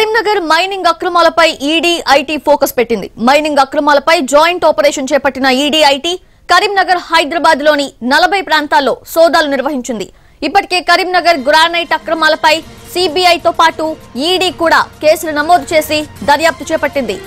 Karimnagar mining అక్రమాలపై ED IT focus పెట్టింది. Mining అక్రమాలపై జాయింట్ ఆపరేషన్ చేపట్టిన ఈడీ ఐటీ కరీంనగర్ హైదరాబాద్లోని 40 ప్రాంతాల్లో సోదాలు నిర్వహించింది. ఇప్పటికే కరీంనగర్ గ్రానైట్ అక్రమాలపై సిబిఐ తో పాటు ఈడీ కూడా కేసులు నమోదు చేసి దర్యాప్తు చేపట్టింది.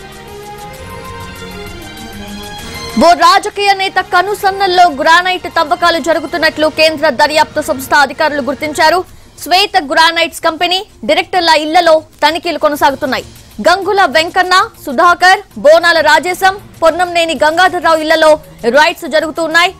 ఓ రాజకీయ నేత కనుసన్నల్లో గ్రానైట్ తవ్వకాలు జరుగుతున్నట్లు కేంద్ర దర్యాప్తు సంస్థ అధికారులు గుర్తించారు. శ్వేత గ్రానైట్స్ కంపెనీ డైరెక్టర్ల ఇళ్లలో తనిఖీలు కొనసాగుతున్నాయి. గంగుల వెంకన్న, సుధాకర్, బోనాల రాజేశం, పొన్నంనేని గంగాధర్రావు ఇళ్లలో రైడ్స్ జరుగుతున్నాయి.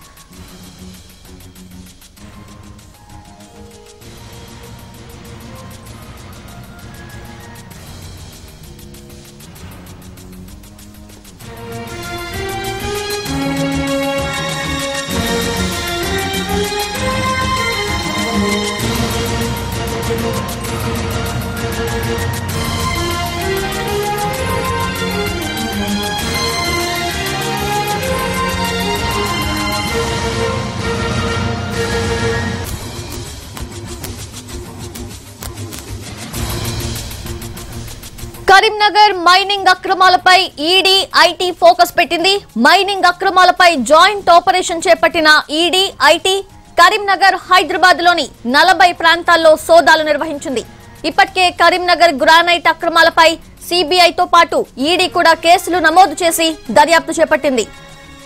కరీంనగర్ మైనింగ్ అక్రమాలపై ఈడీ ఐటీ ఫోకస్ పెట్టింది. మైనింగ్ అక్రమాలపై జాయింట్ ఆపరేషన్ చేపట్టిన ఈడీ ఐటీ కరీంనగర్ హైదరాబాద్లోని 40 ప్రాంతాల్లో సోదాలు నిర్వహించింది. ఇప్పటికే కరీంనగర్ గ్రానైట్ అక్రమాలపై సిబిఐతో పాటు ఈడీ కూడా కేసులు నమోదు చేసి దర్యాప్తు చేపట్టింది.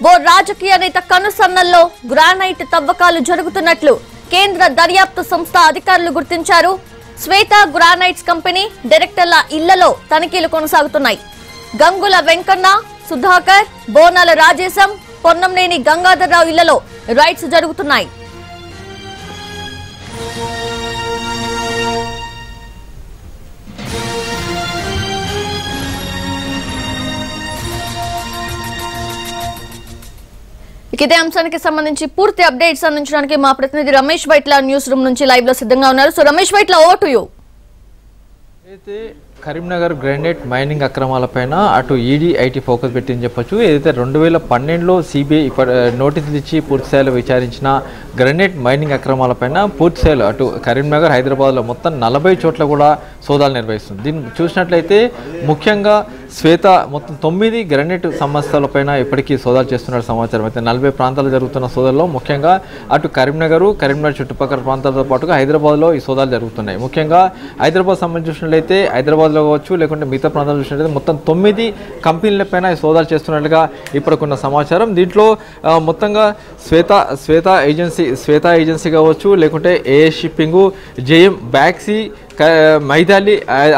ఓ రాజకీయ నేత కనుసన్నల్లో గ్రానైట్ తవ్వకాలు జరుగుతున్నట్లు కేంద్ర దర్యాప్తు సంస్థ అధికారులు గుర్తించారు. శ్వేత గ్రానైట్స్ కంపెనీ డైరెక్టర్ల ఇళ్లలో తనిఖీలు కొనసాగుతున్నాయి. గంగుల వెంకన్న, సుధాకర్, బోనాల రాజేశం, పొన్నంనేని గంగాధర్రావు ఇళ్లలో రైడ్స్ జరుగుతున్నాయి. ఇదే అంశానికి సంబంధించి పూర్తి అప్డేట్స్ అందించడానికి మా ప్రతినిధి రమేష్ వైట్ల న్యూస్ రూమ్ నుంచి లైవ్ లో సిద్ధంగా ఉన్నారు. So Ramesh Vaitla, over to you. అయితే కరీంనగర్ గ్రానైట్ మైనింగ్ అక్రమాలపైన అటు ఈడీ ఐటీ ఫోకస్ పెట్టిందని చెప్పొచ్చు. ఏదైతే 2012లో సిబిఐ నోటీసులు ఇచ్చి పూర్తిస్థాయిలో విచారించిన గ్రానైట్ మైనింగ్ అక్రమాలపైన పూర్తిస్థాయిలో అటు కరీంనగర్, హైదరాబాద్లో మొత్తం 40 చోట్ల కూడా సోదాలు నిర్వహిస్తుంది. దీన్ని చూసినట్లయితే ముఖ్యంగా శ్వేత మొత్తం 9 గ్రానైట్ సంస్థలపైన ఇప్పటికీ సోదాలు చేస్తున్న సమాచారం. అయితే 40 ప్రాంతాలు జరుగుతున్న సోదాల్లో ముఖ్యంగా అటు కరీంనగర్ చుట్టుపక్కల ప్రాంతాలతో పాటుగా హైదరాబాద్లో ఈ సోదాలు జరుగుతున్నాయి. ముఖ్యంగా హైదరాబాద్ సంబంధించి చూసినట్లయితే హైదరాబాద్లో కావచ్చు, లేకుంటే మిగతా ప్రాంతాలు చూసినట్లయితే మొత్తం 9 కంపెనీలపైన సోదాలు చేస్తున్నట్లుగా ఇప్పటికున్న సమాచారం. దీంట్లో మొత్తంగా శ్వేత ఏజెన్సీ కావచ్చు, లేకుంటే ఏ షిప్పింగు, జేఎం బ్యాక్సీ, Mythili,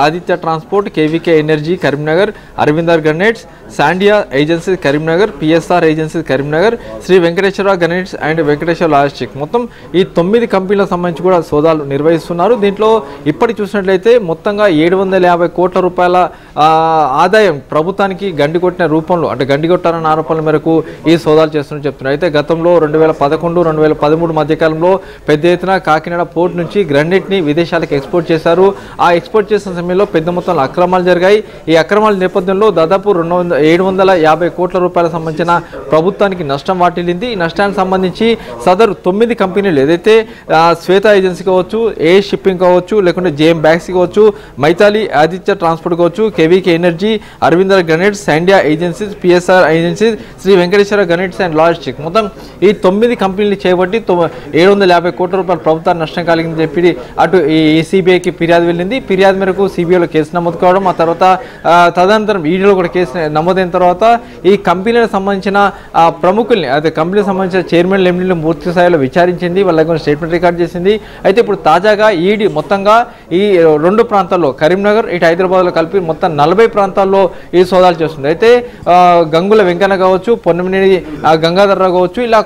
Aditya transport, KVK energy Karimnagar, Arvinder granites, సాండియా agencies Karimnagar, P S R agencies Karimnagar, Sri Venkateswara granites and Venkateswara logistic, మొత్తం ఈ 9 కంపెనీలకు సంబంధించి కూడా సోదాలు నిర్వహిస్తున్నారు. దీంట్లో ఇప్పటికి చూసినట్లయితే మొత్తంగా 750 కోట్ల రూపాయల ఆదాయం ప్రభుత్వానికి గండి కొట్టిన రూపంలో, అంటే గండి కొట్టారన్న ఆరోపణల మేరకు ఈ సోదాలు చేస్తున్నట్టు చెప్తున్నారు. అయితే గతంలో 2011-2013 మధ్యకాలంలో పెద్ద ఎత్తున కాకినాడ పోర్ట్ నుంచి గ్రానైట్ని విదేశాలకు ఎక్స్పోర్ట్ చేశారు. ఆ ఎక్స్పోర్ట్ చేసిన సమయంలో పెద్ద మొత్తంలో అక్రమాలు జరిగాయి. ఈ అక్రమాల నేపథ్యంలో దాదాపు 750 కోట్ల రూపాయలకు సంబంధించిన ప్రభుత్వానికి నష్టం వాటిల్లింది. ఈ నష్టానికి సంబంధించి సదరు 9 కంపెనీలు ఏదైతే శ్వేత ఏజెన్సీ కావచ్చు, ఏ షిప్పింగ్ కావచ్చు, లేకుంటే జేఎం బ్యాగ్స్ కావచ్చు, మైథాలి, ఆదిత్య ట్రాన్స్పోర్ట్ కావచ్చు, కేవీకే ఎనర్జీ, అరవిందర్ గ్రానైట్స్, సాండియా agencies, PSR agencies, Sri Venkateswara granites and logistic, మొత్తం ఈ 9 కంపెనీలు చేయబట్టి 750 కోట్ల రూపాయల ప్రభుత్వానికి నష్టం కలిగిందని చెప్పి అటు ఈ సిబిఐకి ఫిర్యాదు వెళ్ళింది. ఫిర్యాదు మేరకు సిబిఐలో కేసు నమోదు కావడం, ఆ తర్వాత తదనంతరం ఈడీలో కూడా కేసు నమోదైన తర్వాత ఈ కంపెనీలకు సంబంధించిన ప్రముఖుల్ని, అయితే కంపెనీకి సంబంధించిన చైర్మన్, ఎండీలు పూర్తి స్థాయిలో విచారించింది, వాళ్ళ దగ్గర స్టేట్మెంట్ రికార్డ్ చేసింది. అయితే ఇప్పుడు తాజాగా ఈడీ మొత్తంగా ఈ 2 ప్రాంతాల్లో, కరీంనగర్ ఇటు హైదరాబాద్లో కలిపి మొత్తం 40 ప్రాంతాల్లో ఈ సోదాలు చేస్తుంది. అయితే గంగుల వెంకన్న కావచ్చు, పొన్నమినేని గంగాధర్రావు కావచ్చు, ఇలా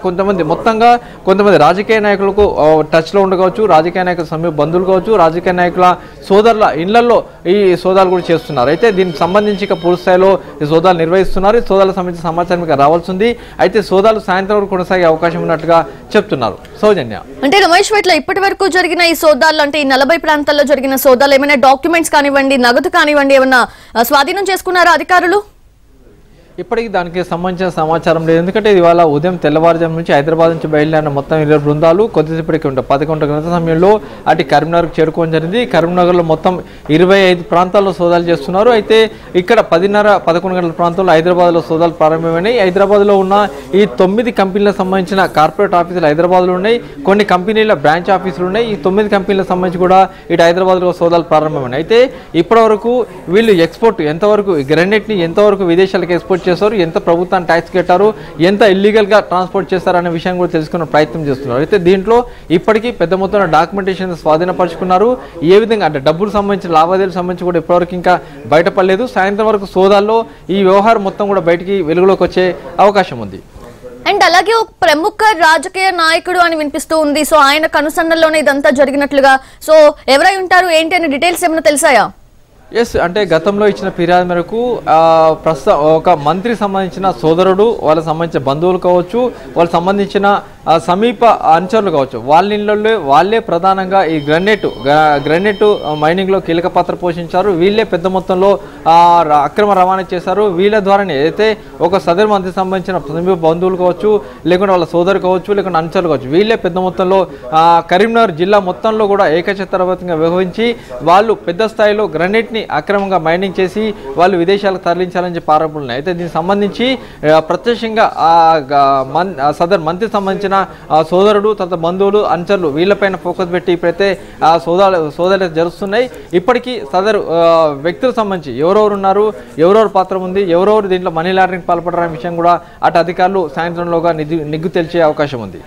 కొంతమంది రాజకీయ నాయకులకు టచ్లో ఉండవచ్చు, రాజకీయ నాయకుల సమీప బంధువులు కావచ్చు, రాజకీయ నాయకులు సోదరుల ఇళ్లలో ఈ సోదాలు కూడా చేస్తున్నారు. అయితే దీనికి సంబంధించి పూర్తి స్థాయిలో ఈ సోదాలు నిర్వహిస్తున్నారు. ఈ సోదాలకు సంబంధించిన సమాచారం రావాల్సి ఉంది. అయితే సోదాలు సాయంత్రం వరకు కొనసాగే అవకాశం ఉన్నట్లుగా చెప్తున్నారు. సౌజన్య, అంటే రమేష్ వైట్ల, ఇప్పటి వరకు జరిగిన ఈ సోదాలు, అంటే ఈ 40 ప్రాంతాల్లో జరిగిన సోదాలు, ఏమైనా డాక్యుమెంట్స్ కానివ్వండి, నగదు కానివ్వండి, ఏమైనా స్వాధీనం చేసుకున్నారా అధికారులు? ఇప్పటికి దానికి సంబంధించిన సమాచారం లేదు ఎందుకంటే ఇవాళ ఉదయం తెల్లవారుజాము నుంచి హైదరాబాద్ నుంచి బయలుదేరిన మొత్తం 20 బృందాలు కొద్దిసేపటికి 11 గంటల సమయంలో అటు కరీంనగర్కు చేరుకోవడం జరిగింది కరీంనగర్లో మొత్తం 25 ప్రాంతాల్లో సోదాలు చేస్తున్నారు అయితే ఇక్కడ 10:30-11 గంటల ప్రాంతంలో హైదరాబాద్లో సోదాలు ప్రారంభమైనాయి హైదరాబాద్లో ఉన్న ఈ 9 కంపెనీలకు సంబంధించిన కార్పొరేట్ ఆఫీసులు హైదరాబాద్లో ఉన్నాయి కొన్ని కంపెనీల బ్రాంచ్ ఆఫీసులు ఉన్నాయి ఈ 9 కంపెనీలకు సంబంధించి కూడా ఇటు హైదరాబాద్లో సోదాలు ప్రారంభమైనాయి అయితే ఇప్పటివరకు వీళ్ళు ఎక్స్‌పోర్ట్ ఎంతవరకు గ్రానైట్ ని ఎంతవరకు విదేశాలకు ఎక్స్‌పోర్ట్ प्रभुत्व टैक्स कटारो इल्लीगल ट्रांसपोर्ट विषय प्रयत्न दींట్లో ఇప్పటికీ పెద్ద మొత్తంలో డాక్యుమెంటేషన్ స్వాధీనపర్చుకున్నారు ఏ విధంగా అంటే డబ్బులు సంబంధించి లావాదేవీలు సంబంధించి కూడా ఇప్పటివరకు ఇంకా బయటపడలేదు సాయంత్రం వరకు సోదాల్లో ఈ వ్యవహారం మొత్తం కూడా బయటికి వెలుగులోకి వచ్చే అవకాశం ఉంది అండ్ అలాగే ఒక ప్రముఖ రాజకీయ నాయకుడు అని వినిపిస్తూ ఉంది సో ఆయన కనుసన్నల్లోనే ఇదంతా జరిగినట్లుగా సో ఎవరై ఉంటారు ఏంటి అనే డీటెయిల్స్ ఏమైనా తెలుసాయా ఎస్ అంటే గతంలో ఇచ్చిన ఫిర్యాదు మేరకు ప్రస్తుతం ఒక మంత్రి సంబంధించిన సోదరుడు వాళ్ళకి సంబంధించిన బంధువులు కావచ్చు వాళ్ళకి సంబంధించిన సమీప అనుచరులు కావచ్చు వాళ్ళ ఇళ్ళల్లో వాళ్ళే ప్రధానంగా ఈ గ్రానైట్ మైనింగ్లో కీలక పాత్ర పోషించారు వీళ్ళే పెద్ద మొత్తంలో అక్రమ రవాణా చేశారు వీళ్ళ ద్వారానే అయితే ఒక సదరు మంత్రికి సంబంధించిన సమీప బంధువులు కావచ్చు లేకుంటే వాళ్ళ సోదరు కావచ్చు లేకుంటే అనుచరులు కావచ్చు వీళ్ళే పెద్ద మొత్తంలో కరీంనగర్ జిల్లా మొత్తంలో కూడా ఏకఛత్రబద్ధంగా వ్యవహరించి వాళ్ళు పెద్ద స్థాయిలో గ్రానైట్ని అక్రమంగా మైనింగ్ చేసి వాళ్ళు విదేశాలకు తరలించాలని చెప్పి ఆరోపణలు ఉన్నాయి అయితే దీనికి సంబంధించి ప్రత్యక్షంగా సదర్ మంత్రి సంబంధించిన సోదరుడు తన బంధువులు అనుచరులు వీళ్ళపైన ఫోకస్ పెట్టి ఇప్పుడైతే సోదాలు జరుగుతున్నాయి ఇప్పటికీ సదరు వ్యక్తులకు సంబంధించి ఎవరెవరు ఉన్నారు ఎవరెవరు పాత్ర ఉంది ఎవరెవరు దీంట్లో మనీ లాండరింగ్ పాల్పడారనే విషయం కూడా అటు అధికారులు సాయంత్రంలోగా నిగ్గు తెలిసే అవకాశం ఉంది।